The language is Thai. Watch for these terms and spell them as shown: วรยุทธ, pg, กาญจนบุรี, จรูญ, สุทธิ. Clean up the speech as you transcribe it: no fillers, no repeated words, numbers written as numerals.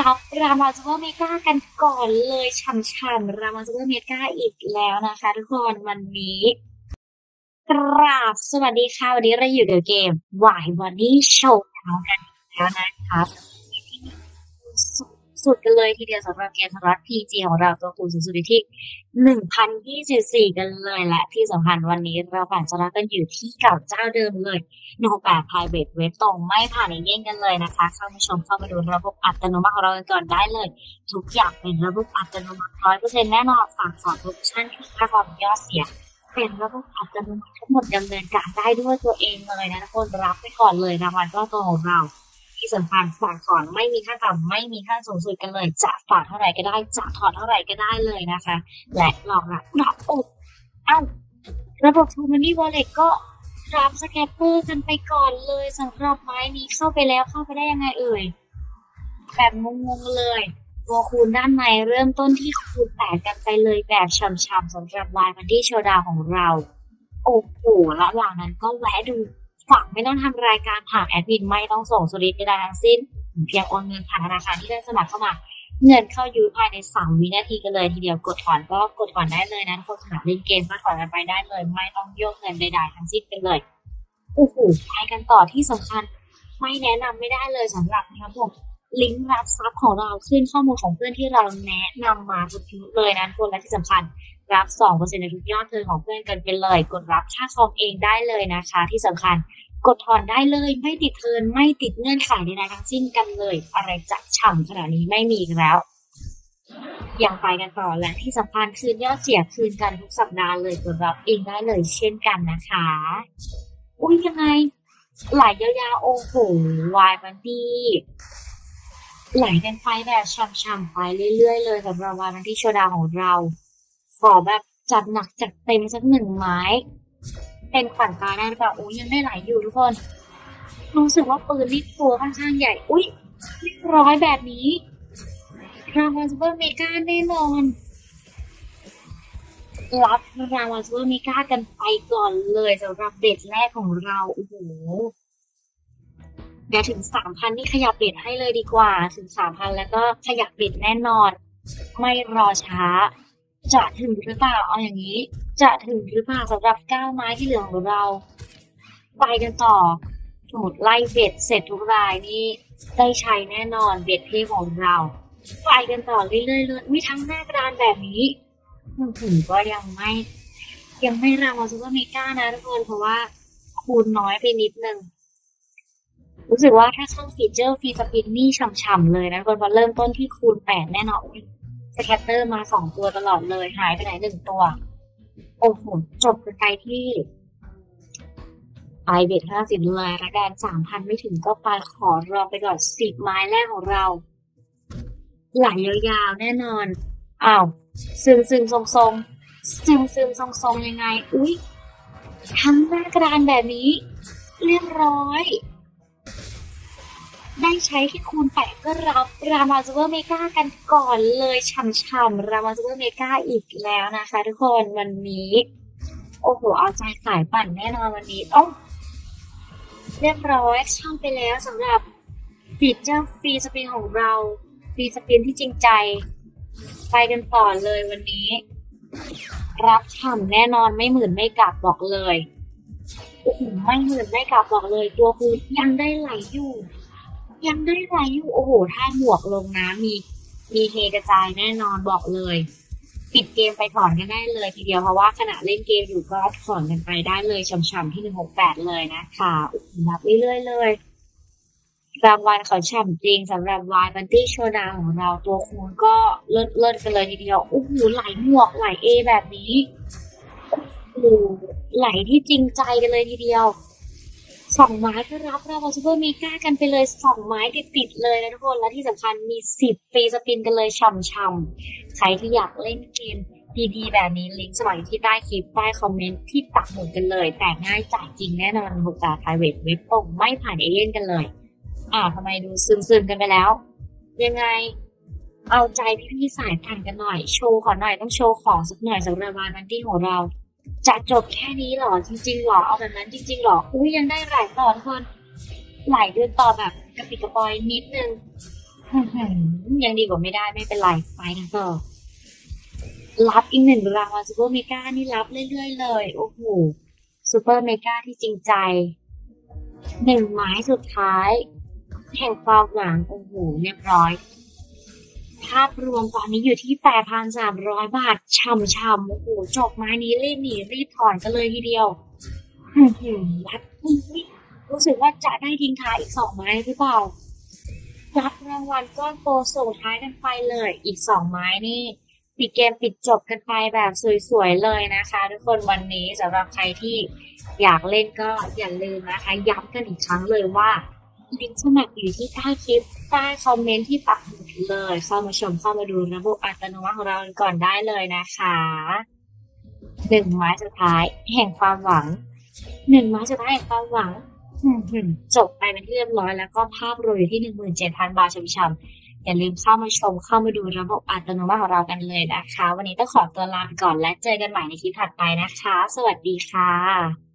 รับรามาซูเปอร์เมกากันก่อนเลยช่ำๆรามาซูเปอร์เมกาอีกแล้วนะคะทุกคนวันนี้กราบสวัสดีค่ะวันนี้เราอยู่กับเกมวายวันนี้โชว์ดาวกันแล้วนะคะที่นี่สุดกันเลยทีเดียวสำหรับเกมสล็อต PG ของเราตัวคูณสูงสุดที่ 1,024 กันเลยและที่สำคัญวันนี้เราผ่านสล็อตกันอยู่ที่เก่าเจ้าเดิมเลย168 Private Web ตรงไม่ผ่านอีกเย่งกันเลยนะคะเข้ามาชมเข้ามาดูระบบอัตโนมัติของเรากันก่อนได้เลยทุกอย่างเป็นระบบอัตโนมัติ 100% แน่นอนฝากสอนโปรโมชั่นที่ค่าความย่อเสียเป็นระบบอัตโนมัติทั้งหมดดำเนินการได้ด้วยตัวเองเลยนะทุกคนรับไปก่อนเลยรางวัลก็ตัวของเราที่สำคัญฝากถอนไม่มีค่าต่ำไม่มีค่าสูงสุดกันเลยจะฝากเท่าไหร่ก็ได้จะถอนเท่าไหร่ก็ได้เลยนะคะและหลอกรับหลอกอบระบบ Money Wallet ก็รับสแกปเปอร์กันไปก่อนเลยสำหรับไม้นี้เข้าไปแล้วเข้าไปได้ยังไงเอ่ยแบบงงๆเลยตัวคูณด้านในเริ่มต้นที่คูณ8กันไปเลยแบบช่ำๆสำหรับวายวันที่โชว์ดาวของเราโอ้โหระหว่างนั้นก็แวะดูฝั่งไม่ต้องทำรายการผ่านแอดมินไม่ต้องส่งสลิปใดๆทั้งสิ้นเพียงโอนเงินผ่านธนาคารที่ได้สมัครเข้ามาเงินเข้ายูภายใน3วินาทีกันเลยทีเดียวกดถอนก็กดถอนได้เลยนะคนสมัครเล่นเกมก็ถอนกันไปได้เลยไม่ต้องโยกเงินใดๆทั้งสิ้นไปเลยโอ้โหไปกันต่อที่สำคัญไม่แนะนำไม่ได้เลยสำหรับนะครับผมลิงก์รับซับของเราขึ้นข้อมูลของเพื่อนที่เราแนะนำมาทุกทีเลยนะคนและที่สำคัญรับ 2% ในทุกยอดเทินของเพื่อนกันไปเลยกดรับค่าคอมเองได้เลยนะคะที่สำคัญกดถอนได้เลยไม่ติดเทินไม่ติดเงื่อนไขใดๆทั้งสิ้นกันเลยอะไรจะฉ่ำขนาดนี้ไม่มีแล้วอย่างไปกันต่อและที่สำคัญคืนยอดเสียคืนกันทุกสัปดาห์เลยกดรับเองได้เลยเช่นกันนะคะอุ้ยยังไงหลายยาวๆโอ้โหวายมันดีไหลกันไปแบบช่ำๆไปเรื่อยๆเลยสำหรับวายวันที่โชว์ดาวของเราขอแบบจัดหนักจัดเต็มสักหนึ่งไม้เป็นขวัญตาได้หรือเปล่าอุ้ยยังได้ไหลอยู่ทุกคนรู้สึกว่าปืนนี่ตัวค่อนข้างใหญ่อุ้ยร้อยแบบนี้รางวัลซูเปอร์เมกาแน่นอนรับรางวัลซูเปอร์เมกากันไปก่อนเลยสำหรับเบ็ดแรกของเราโอ้โหเดี๋ยวถึง 3,000 นี่ขยับเบ็ดให้เลยดีกว่าถึง 3,000 แล้วก็ขยับเบ็ดแน่นอนไม่รอช้าจะถึงหรือเปล่าเอาอย่างนี้จะถึงหรือเปล่าสำหรับ9ไม้ที่เหลือของเราไปกันต่อหมดไล่เบ็ดเสร็จทุกรายนี่ได้ใช้แน่นอนเบ็ดเทพของเราไปกันต่อเรื่อยๆเลยไม่ทั้งหน้ากระดานแบบนี้ถึงก็ยังไม่รางวัลซูเปอร์เมกานะทุกคนเพราะว่าคูณน้อยไปนิดนึงรู้สึกว่าถ้าเข้าฟีเจอร์ฟรีสปินนี่ฉ่ำๆเลยนะคนเริ่มต้นที่คูณ8แน่นอนสแคตเตอร์มา2ตัวตลอดเลยหายไปไหน1ตัวโอ้โหจบกันไปที่ไอเบ็ด50เลยละกัน 3,000 ไม่ถึงก็ไปขอรองไปก่อน10ไม้แรกของเราไหลยาวๆแน่นอนอ้าวซึมๆทรงๆซึมๆทรงๆยังไงอุ๊ยทั้งหน้ากระดานแบบนี้เรียบร้อยได้ใช้ที่คูณ8ก็รับรามาซูเปอร์เมกากันก่อนเลยช่ำๆรามาซูเปอร์เมกาอีกแล้วนะคะทุกคนวันนี้โอ้โหเอาใจสายปั่นแน่นอนวันนี้อ๋อเรียบร้อยช่ำไปแล้วสำหรับฟีเจอร์ฟรีสปินของเราฟรีสปินที่จริงใจไปกันต่อเลยวันนี้รับช่ำแน่นอนไม่หมื่นไม่กลับบอกเลยโอ้โหไม่หมื่นไม่กลับบอกเลยตัวคูณยังได้ไหลอยู่โอ้โหถ้าหมวกลงน้ำมีเทกระจายแน่นอนบอกเลยปิดเกมไปถอนกันได้เลยทีเดียวเพราะว่าขณะเล่นเกมอยู่ก็ถอนกันไปได้เลยช่ำๆที่168เลยนะคะรับเรื่อยๆเลยรางวัลเขาฉ่ำจริงสำหรับวายบันตี้โชว์ดาวของเราตัวคูณก็เลิศกันเลยทีเดียวโอ้โหไหลหมวกไหลเอแบบนี้โอ้โหไหลที่จริงใจกันเลยทีเดียว2ไม้ก็รับรางวัลซูเปอร์เมกากันไปเลย2ไม้ติดๆเลยนะทุกคนและที่สำคัญมี10ฟรีสปินกันเลยช่ำๆใครที่อยากเล่นเกมดีๆแบบนี้ลิงก์สมัครที่ใต้คลิปใต้คอมเมนต์ที่ปักหมุดกันเลยแต่ง่ายจ่ายจริงแน่นอน68 Private Web ตรงไม่ผ่านเอเย่นกันเลยทำไมดูซึมๆกันไปแล้วยังไงเอาใจพี่ๆสายผ่านกันหน่อยโชว์ขอหน่อยต้องโชว์ของสักหน่อยสำหรับวายวันที่ของเราจะจบแค่นี้หรอจริงๆหรอเอาแบบนั้นจริงๆหรออุ้ยยังได้หลายตอนคนหลายเดือนต่อแบบกระปิกระปอยนิดนึง ยังดีกว่าไม่ได้ไม่เป็นไรไปกันต่อรับอีกหนึ่งรางวัลซูเปอร์เมกานี่รับเรื่อยๆเลยโอ้โหซูเปอร์เมกาที่จริงใจหนึ่งไม้สุดท้ายแห่งความหวังโอ้โหเรียบร้อยภาพรวมตอนนี้อยู่ที่ 8,300 บาทช่ำๆโอ้โหจบไม้นี้รีบหนีรีบถอนกันเลยทีเดียวรับรู้สึกว่าจะได้ทิ้งท้ายอีก2ไม้หรือเปล่ารับรางวัลก้อนโตส่งท้ายกันไปเลยอีก2ไม้นี่ปิดเกมปิดจบกันไปแบบสวยๆเลยนะคะทุกคนวันนี้สำหรับใครที่อยากเล่นก็อย่าลืมนะคะย้ำกันอีกครั้งเลยว่าลิงก์สมัครอยู่ที่ใต้คลิปใต้คอมเมนต์ที่ปักหมุดเลยเข้ามาชมเข้ามาดูระบบอัตโนมัติของเราก่อนได้เลยนะคะหนึ่งไม้สุดท้ายแห่งความหวังหนึ่งไม้สุดท้ายแห่งความหวังจบไปเป็นที่เรียบร้อยแล้วก็ภาพรวมอยู่ที่ 17,000 บาทช่ำๆอย่าลืมเข้ามาชมเข้ามาดูระบบอัตโนมัติของเรากันเลยนะคะวันนี้ต้องขอตัวลาไปก่อนและเจอกันใหม่ในคลิปถัดไปนะคะสวัสดีค่ะ